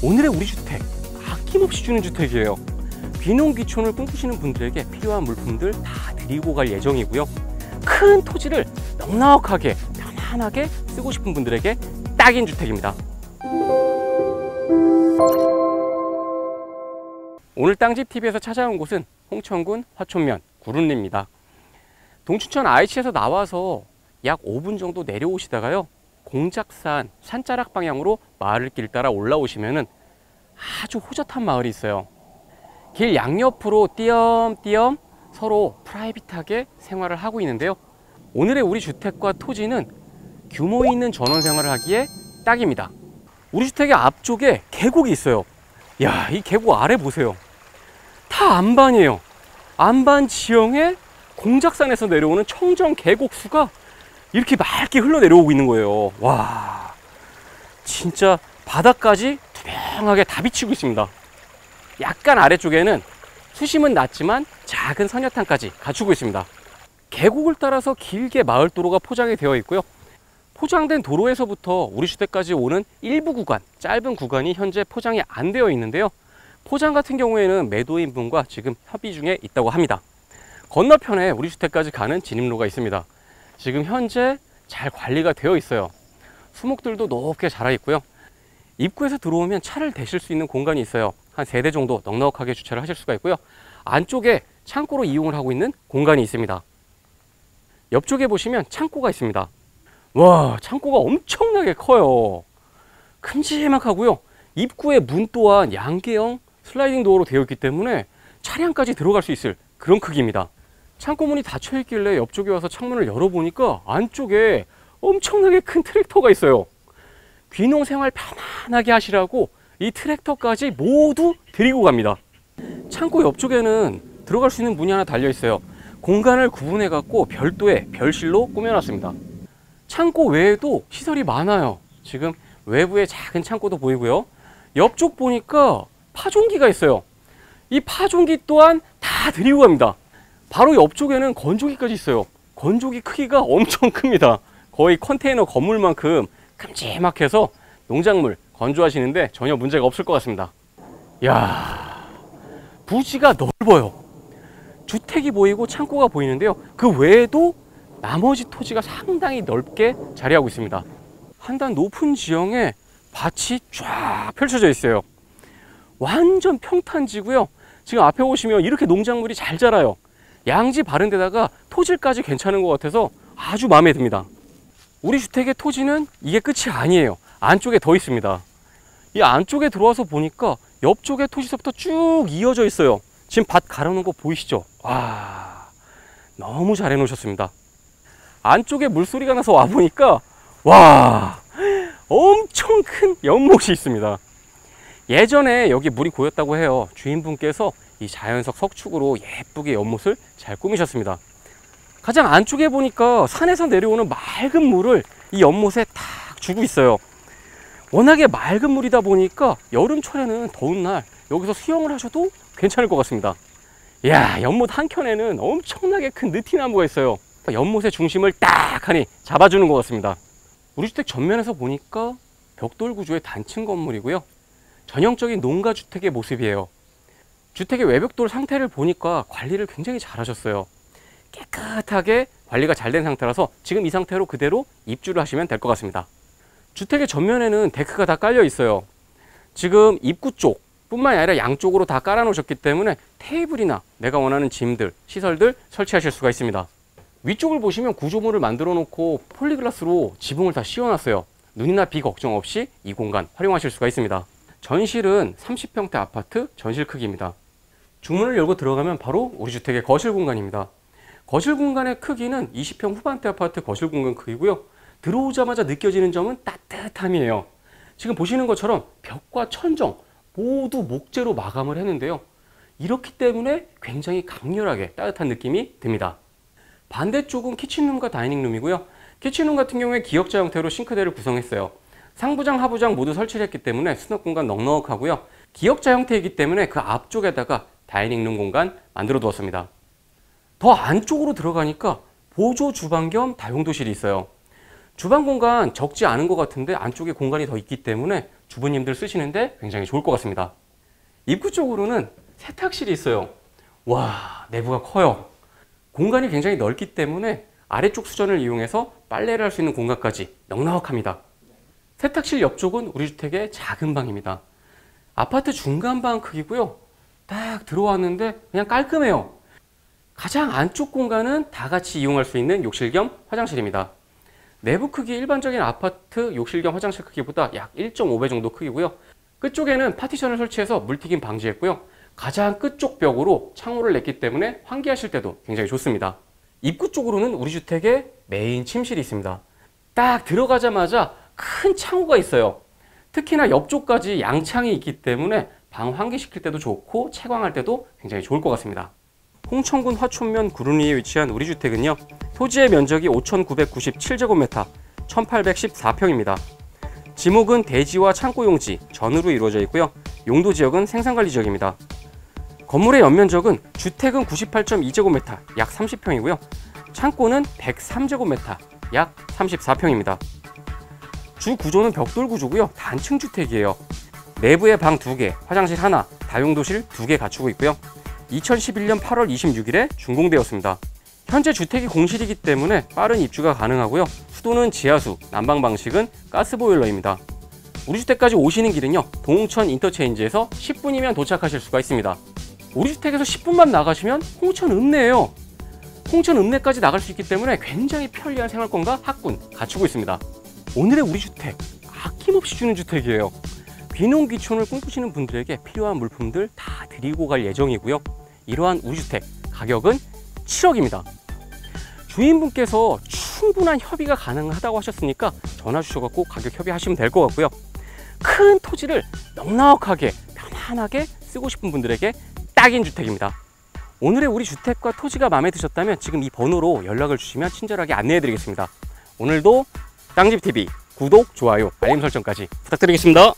오늘의 우리 주택, 아낌없이 주는 주택이에요. 귀농귀촌을 꿈꾸시는 분들에게 필요한 물품들 다 드리고 갈 예정이고요. 큰 토지를 넉넉하게 편안하게 쓰고 싶은 분들에게 딱인 주택입니다. 오늘 땅집TV에서 찾아온 곳은 홍천군 화촌면 구름리입니다. 동춘천 IC에서 나와서 약 5분 정도 내려오시다가요, 공작산 산자락 방향으로 마을길 따라 올라오시면은 아주 호젓한 마을이 있어요. 길 양옆으로 띄엄띄엄 서로 프라이빗하게 생활을 하고 있는데요, 오늘의 우리 주택과 토지는 규모 있는 전원 생활을 하기에 딱입니다. 우리 주택의 앞쪽에 계곡이 있어요. 이야, 이 계곡 아래 보세요. 다 안반이에요. 안반 지형의 공작산에서 내려오는 청정 계곡수가 이렇게 맑게 흘러내려오고 있는 거예요. 와, 진짜 바닥까지 투명하게 다 비치고 있습니다. 약간 아래쪽에는 수심은 낮지만 작은 선녀탕까지 갖추고 있습니다. 계곡을 따라서 길게 마을 도로가 포장이 되어 있고요, 포장된 도로에서부터 우리 주택까지 오는 일부 구간, 짧은 구간이 현재 포장이 안 되어 있는데요, 포장 같은 경우에는 매도인분과 지금 협의 중에 있다고 합니다. 건너편에 우리 주택까지 가는 진입로가 있습니다. 지금 현재 잘 관리가 되어 있어요. 수목들도 높게 자라 있고요, 입구에서 들어오면 차를 대실 수 있는 공간이 있어요. 한 3대 정도 넉넉하게 주차를 하실 수가 있고요, 안쪽에 창고로 이용을 하고 있는 공간이 있습니다. 옆쪽에 보시면 창고가 있습니다. 와, 창고가 엄청나게 커요. 큼지막하고요, 입구의 문 또한 양계형 슬라이딩 도어로 되어 있기 때문에 차량까지 들어갈 수 있을 그런 크기입니다. 창고문이 닫혀 있길래 옆쪽에 와서 창문을 열어보니까 안쪽에 엄청나게 큰 트랙터가 있어요. 귀농생활 편안하게 하시라고 이 트랙터까지 모두 드리고 갑니다. 창고 옆쪽에는 들어갈 수 있는 문이 하나 달려 있어요. 공간을 구분해 갖고 별도의 별실로 꾸며놨습니다. 창고 외에도 시설이 많아요. 지금 외부에 작은 창고도 보이고요, 옆쪽 보니까 파종기가 있어요. 이 파종기 또한 다 드리고 갑니다. 바로 옆쪽에는 건조기까지 있어요. 건조기 크기가 엄청 큽니다. 거의 컨테이너 건물만큼 큼지막해서 농작물 건조하시는데 전혀 문제가 없을 것 같습니다. 이야, 부지가 넓어요. 주택이 보이고 창고가 보이는데요, 그 외에도 나머지 토지가 상당히 넓게 자리하고 있습니다. 한 단 높은 지형에 밭이 쫙 펼쳐져 있어요. 완전 평탄지고요, 지금 앞에 보시면 이렇게 농작물이 잘 자라요. 양지 바른 데다가 토질까지 괜찮은 것 같아서 아주 마음에 듭니다. 우리 주택의 토지는 이게 끝이 아니에요. 안쪽에 더 있습니다. 이 안쪽에 들어와서 보니까 옆쪽에 토지서부터 쭉 이어져 있어요. 지금 밭 갈아 놓은 거 보이시죠? 와, 너무 잘 해놓으셨습니다. 안쪽에 물소리가 나서 와보니까 와, 엄청 큰 연못이 있습니다. 예전에 여기 물이 고였다고 해요. 주인분께서 이 자연석 석축으로 예쁘게 연못을 잘 꾸미셨습니다. 가장 안쪽에 보니까 산에서 내려오는 맑은 물을 이 연못에 탁 주고 있어요. 워낙에 맑은 물이다 보니까 여름철에는 더운 날 여기서 수영을 하셔도 괜찮을 것 같습니다. 이야, 연못 한켠에는 엄청나게 큰 느티나무가 있어요. 연못의 중심을 딱 하니 잡아주는 것 같습니다. 우리 주택 전면에서 보니까 벽돌 구조의 단층 건물이고요, 전형적인 농가주택의 모습이에요. 주택의 외벽돌 상태를 보니까 관리를 굉장히 잘 하셨어요. 깨끗하게 관리가 잘 된 상태라서 지금 이 상태로 그대로 입주를 하시면 될 것 같습니다. 주택의 전면에는 데크가 다 깔려 있어요. 지금 입구 쪽 뿐만 아니라 양쪽으로 다 깔아 놓으셨기 때문에 테이블이나 내가 원하는 짐들, 시설들 설치하실 수가 있습니다. 위쪽을 보시면 구조물을 만들어 놓고 폴리글라스로 지붕을 다 씌워놨어요. 눈이나 비 걱정 없이 이 공간 활용하실 수가 있습니다. 전실은 30평대 아파트 전실 크기입니다. 중문을 열고 들어가면 바로 우리 주택의 거실 공간입니다. 거실 공간의 크기는 20평 후반대 아파트 거실 공간 크기고요, 들어오자마자 느껴지는 점은 따뜻함이에요. 지금 보시는 것처럼 벽과 천정 모두 목재로 마감을 했는데요, 이렇기 때문에 굉장히 강렬하게 따뜻한 느낌이 듭니다. 반대쪽은 키친룸과 다이닝룸이고요, 키친룸 같은 경우에 기역자 형태로 싱크대를 구성했어요. 상부장, 하부장 모두 설치를 했기 때문에 수납 공간 넉넉하고요, 기역자 형태이기 때문에 그 앞쪽에다가 다이닝룸 공간 만들어 두었습니다. 더 안쪽으로 들어가니까 보조 주방 겸 다용도실이 있어요. 주방 공간 적지 않은 것 같은데 안쪽에 공간이 더 있기 때문에 주부님들 쓰시는데 굉장히 좋을 것 같습니다. 입구 쪽으로는 세탁실이 있어요. 와, 내부가 커요. 공간이 굉장히 넓기 때문에 아래쪽 수전을 이용해서 빨래를 할 수 있는 공간까지 넉넉합니다. 세탁실 옆쪽은 우리 주택의 작은 방입니다. 아파트 중간방 크기고요. 딱 들어왔는데 그냥 깔끔해요. 가장 안쪽 공간은 다 같이 이용할 수 있는 욕실 겸 화장실입니다. 내부 크기 일반적인 아파트 욕실 겸 화장실 크기보다 약 1.5배 정도 크기고요. 끝쪽에는 파티션을 설치해서 물튀김 방지했고요. 가장 끝쪽 벽으로 창호를 냈기 때문에 환기하실 때도 굉장히 좋습니다. 입구 쪽으로는 우리 주택의 메인 침실이 있습니다. 딱 들어가자마자 큰 창호가 있어요. 특히나 옆쪽까지 양창이 있기 때문에 방 환기시킬 때도 좋고 채광할 때도 굉장히 좋을 것 같습니다. 홍천군 화촌면 구릉리에 위치한 우리 주택은요, 토지의 면적이 5,997제곱미터, 1,814평입니다. 지목은 대지와 창고용지, 전으로 이루어져 있고요. 용도지역은 생산관리지역입니다. 건물의 연면적은 주택은 98.2제곱미터, 약 30평이고요. 창고는 103제곱미터, 약 34평입니다. 주 구조는 벽돌 구조고요. 단층 주택이에요. 내부에 방 2개, 화장실 하나, 다용도실 2개 갖추고 있고요. 2011년 8월 26일에 준공되었습니다. 현재 주택이 공실이기 때문에 빠른 입주가 가능하고요. 수도는 지하수, 난방 방식은 가스보일러입니다. 우리 주택까지 오시는 길은요, 동춘천 인터체인지에서 10분이면 도착하실 수가 있습니다. 우리 주택에서 10분만 나가시면 홍천 읍내예요. 홍천 읍내까지 나갈 수 있기 때문에 굉장히 편리한 생활권과 학군 갖추고 있습니다. 오늘의 우리 주택, 아낌없이 주는 주택이에요. 귀농귀촌을 꿈꾸시는 분들에게 필요한 물품들 다 드리고 갈 예정이고요. 이러한 우리 주택 가격은 7억입니다. 주인분께서 충분한 협의가 가능하다고 하셨으니까 전화 주셔서 꼭 가격 협의하시면 될 것 같고요. 큰 토지를 넉넉하게 편안하게 쓰고 싶은 분들에게 딱인 주택입니다. 오늘의 우리 주택과 토지가 마음에 드셨다면 지금 이 번호로 연락을 주시면 친절하게 안내해 드리겠습니다. 오늘도 땅집TV 구독, 좋아요, 알림 설정까지 부탁드리겠습니다.